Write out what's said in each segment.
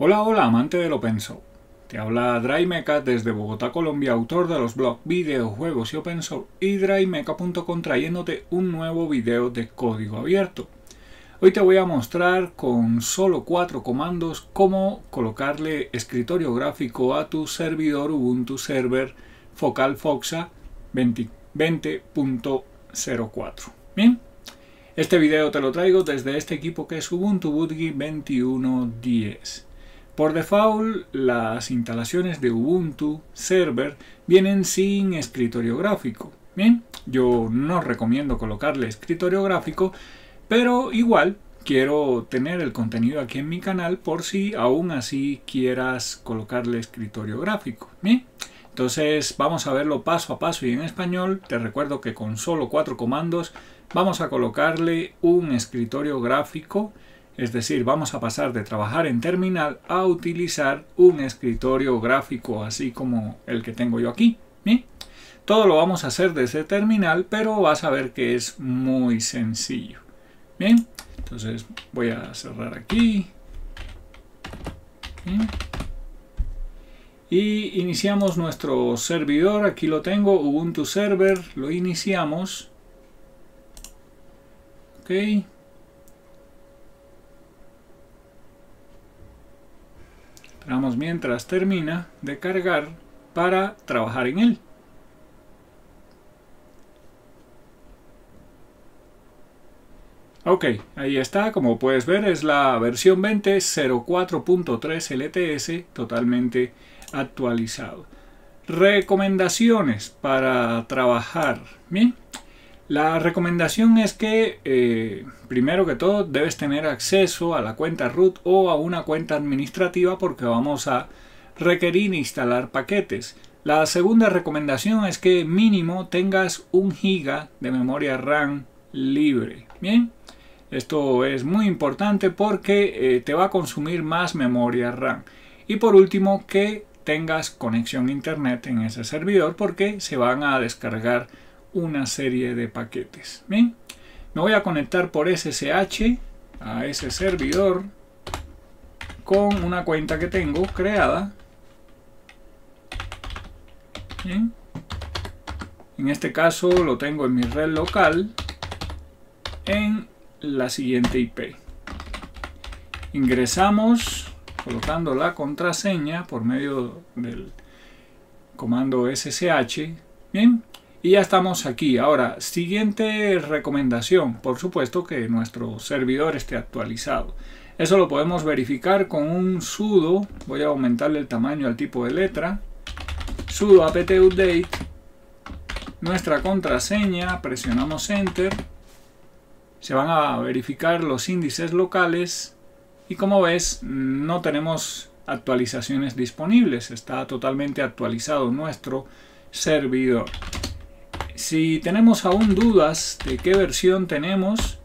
Hola, hola, amante del Open Source. Te habla DriveMeca desde Bogotá, Colombia, autor de los blogs Videojuegos y Open Source y DriveMeca.com, trayéndote un nuevo video de código abierto. Hoy te voy a mostrar con solo 4 comandos cómo colocarle escritorio gráfico a tu servidor Ubuntu Server Focal Foxa 20.04. Bien, este video te lo traigo desde este equipo que es Ubuntu Budgie 21.10. Por default, las instalaciones de Ubuntu Server vienen sin escritorio gráfico. Bien, yo no recomiendo colocarle escritorio gráfico, pero igual quiero tener el contenido aquí en mi canal por si aún así quieras colocarle escritorio gráfico. Bien, entonces vamos a verlo paso a paso y en español. Te recuerdo que con solo 4 comandos vamos a colocarle un escritorio gráfico. Es decir, vamos a pasar de trabajar en terminal a utilizar un escritorio gráfico así como el que tengo yo aquí. ¿Bien? Todo lo vamos a hacer desde terminal, pero vas a ver que es muy sencillo. Bien, entonces voy a cerrar aquí. Bien. Y iniciamos nuestro servidor. Aquí lo tengo, Ubuntu Server. Lo iniciamos. Ok. Esperamos mientras termina de cargar para trabajar en él. Ok, ahí está. Como puedes ver, es la versión 20.04.3 LTS, totalmente actualizado. Recomendaciones para trabajar. Bien. La recomendación es que, primero que todo, debes tener acceso a la cuenta root o a una cuenta administrativa porque vamos a requerir instalar paquetes. La segunda recomendación es que mínimo tengas 1 GB de memoria RAM libre. Bien, esto es muy importante porque te va a consumir más memoria RAM. Y por último, que tengas conexión a internet en ese servidor porque se van a descargar una serie de paquetes. Bien, me voy a conectar por SSH a ese servidor con una cuenta que tengo creada. Bien, en este caso lo tengo en mi red local en la siguiente IP. Ingresamos colocando la contraseña por medio del comando SSH. Bien. Y ya estamos aquí. Ahora, siguiente recomendación. Por supuesto que nuestro servidor esté actualizado. Eso lo podemos verificar con un sudo. Voy a aumentarle el tamaño al tipo de letra. Sudo apt-update. Nuestra contraseña. Presionamos Enter. Se van a verificar los índices locales. Y como ves, no tenemos actualizaciones disponibles. Está totalmente actualizado nuestro servidor. Si tenemos aún dudas de qué versión tenemos,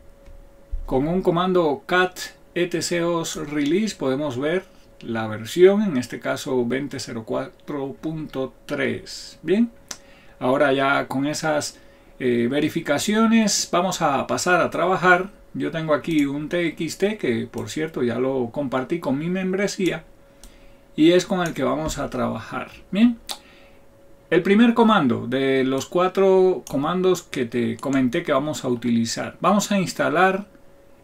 con un comando cat etcos-release podemos ver la versión, en este caso 20.04.3. Bien, ahora ya con esas verificaciones vamos a pasar a trabajar. Yo tengo aquí un TXT que, por cierto, ya lo compartí con mi membresía y es con el que vamos a trabajar. Bien. El primer comando de los 4 comandos que te comenté que vamos a utilizar. Vamos a instalar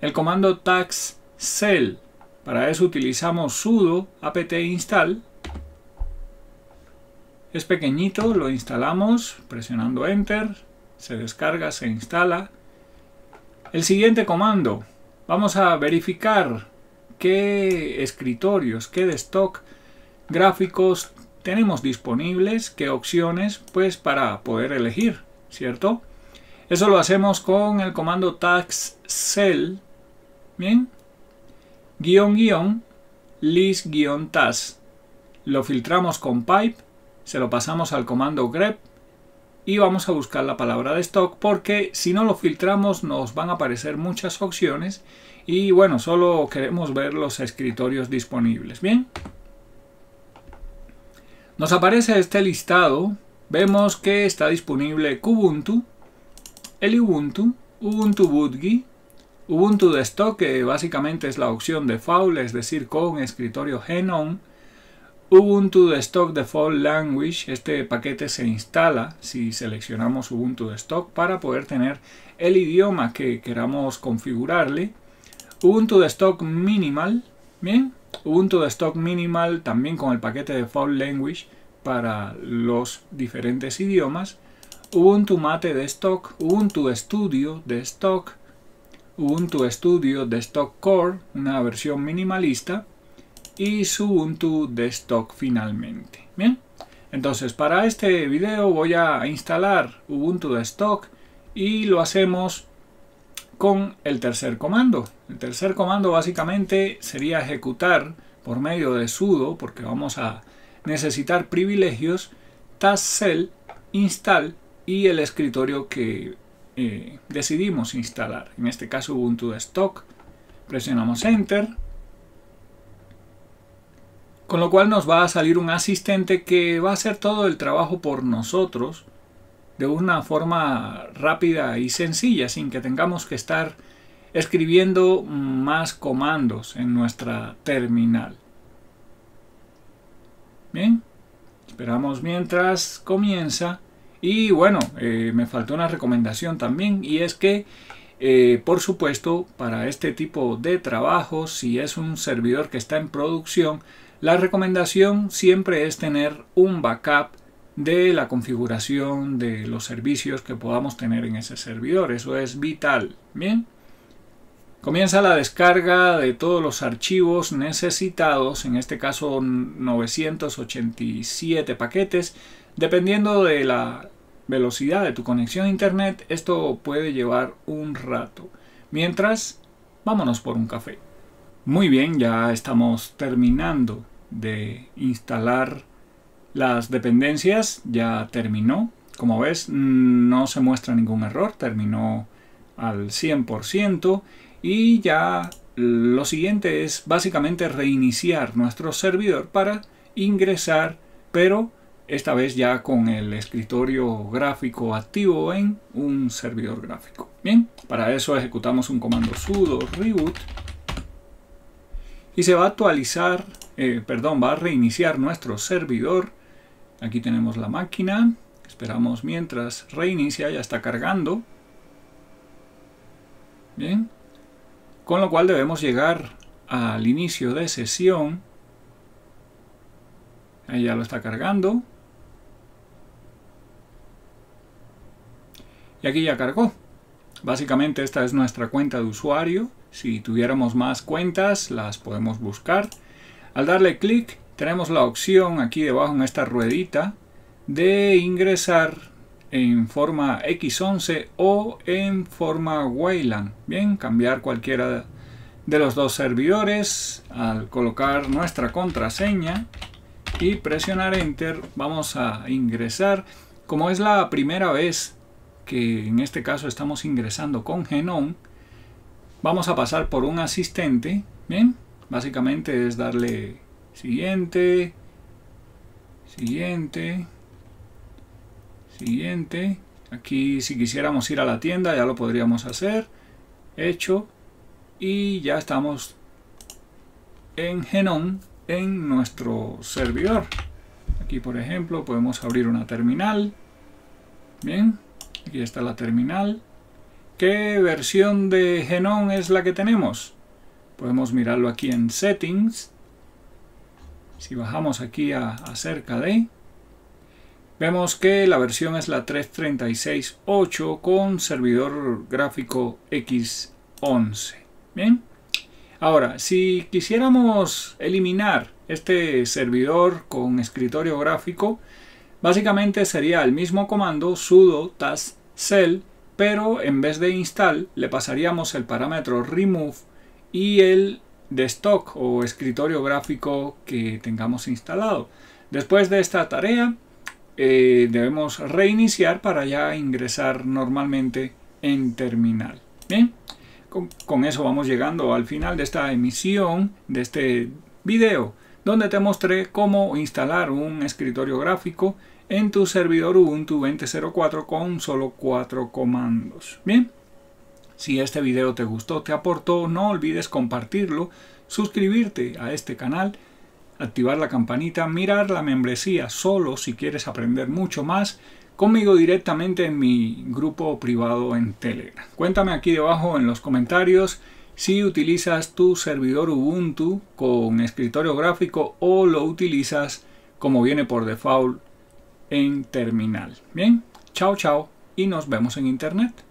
el comando taxcel. Para eso utilizamos sudo apt install. Es pequeñito, lo instalamos presionando Enter. Se descarga, se instala. El siguiente comando. Vamos a verificar qué escritorios, qué de stock gráficos tenemos disponibles, qué opciones, pues para poder elegir, ¿cierto? Eso lo hacemos con el comando taxcel, bien, guión guión, list guión task. Lo filtramos con pipe, se lo pasamos al comando grep y vamos a buscar la palabra de stock porque si no lo filtramos nos van a aparecer muchas opciones y bueno, solo queremos ver los escritorios disponibles, bien. Nos aparece este listado, vemos que está disponible Kubuntu, el Ubuntu, Ubuntu Budgie, Ubuntu de stock, que básicamente es la opción default, es decir, con escritorio Gnome. Ubuntu de stock default language, este paquete se instala si seleccionamos Ubuntu de stock para poder tener el idioma que queramos configurarle. Ubuntu de stock minimal, bien, Ubuntu de stock minimal también con el paquete default language para los diferentes idiomas. Ubuntu Mate de stock, Ubuntu de estudio de stock, Ubuntu Studio de stock core, una versión minimalista, y su Ubuntu de stock finalmente. Bien, entonces para este video voy a instalar Ubuntu de stock y lo hacemos con el tercer comando. El tercer comando básicamente sería ejecutar por medio de sudo, porque vamos a necesitar privilegios, tascel, install y el escritorio que decidimos instalar, en este caso Ubuntu de stock. Presionamos enter, con lo cual nos va a salir un asistente que va a hacer todo el trabajo por nosotros de una forma rápida y sencilla, sin que tengamos que estar escribiendo más comandos en nuestra terminal. Bien, esperamos mientras comienza. Y bueno, me faltó una recomendación también, y es que por supuesto, para este tipo de trabajo, si es un servidor que está en producción, la recomendación siempre es tener un backup de la configuración de los servicios que podamos tener en ese servidor. Eso es vital. Bien, comienza la descarga de todos los archivos necesitados, en este caso 987 paquetes. Dependiendo de la velocidad de tu conexión a internet, esto puede llevar un rato. Mientras, vámonos por un café. Muy bien, ya estamos terminando de instalar las dependencias. Ya terminó. Como ves, no se muestra ningún error. Terminó al 100%. Y ya lo siguiente es básicamente reiniciar nuestro servidor para ingresar, pero esta vez ya con el escritorio gráfico activo en un servidor gráfico. Bien, para eso ejecutamos un comando sudo reboot y se va a actualizar, va a reiniciar nuestro servidor. Aquí tenemos la máquina, esperamos mientras reinicia, ya está cargando. Bien, con lo cual debemos llegar al inicio de sesión. Ahí ya lo está cargando. Y aquí ya cargó. Básicamente esta es nuestra cuenta de usuario. Si tuviéramos más cuentas, las podemos buscar. Al darle clic tenemos la opción aquí debajo en esta ruedita de ingresar en forma X11 o en forma Wayland. Bien, cambiar cualquiera de los dos servidores al colocar nuestra contraseña y presionar enter. Vamos a ingresar. Como es la primera vez que en este caso estamos ingresando con Gnome, vamos a pasar por un asistente. Bien, básicamente es darle siguiente, siguiente, siguiente. Aquí si quisiéramos ir a la tienda ya lo podríamos hacer. Hecho. Y ya estamos en Gnome en nuestro servidor. Aquí por ejemplo podemos abrir una terminal. Bien, aquí está la terminal. ¿Qué versión de Gnome es la que tenemos? Podemos mirarlo aquí en Settings. Si bajamos aquí a acerca de, vemos que la versión es la 3.36.8 con servidor gráfico X11. Bien, ahora si quisiéramos eliminar este servidor con escritorio gráfico, básicamente sería el mismo comando sudo tascel, pero en vez de install le pasaríamos el parámetro remove y el de stock o escritorio gráfico que tengamos instalado. Después de esta tarea debemos reiniciar para ya ingresar normalmente en terminal. Bien, con eso vamos llegando al final de esta emisión, de este video, donde te mostré cómo instalar un escritorio gráfico en tu servidor Ubuntu 20.04 con solo 4 comandos. Bien, Si este video te gustó, te aportó, no olvides compartirlo, suscribirte a este canal, activar la campanita, mirar la membresía solo si quieres aprender mucho más conmigo directamente en mi grupo privado en Telegram. Cuéntame aquí debajo en los comentarios si utilizas tu servidor Ubuntu con escritorio gráfico o lo utilizas como viene por default en terminal. Bien, chao chao y nos vemos en internet.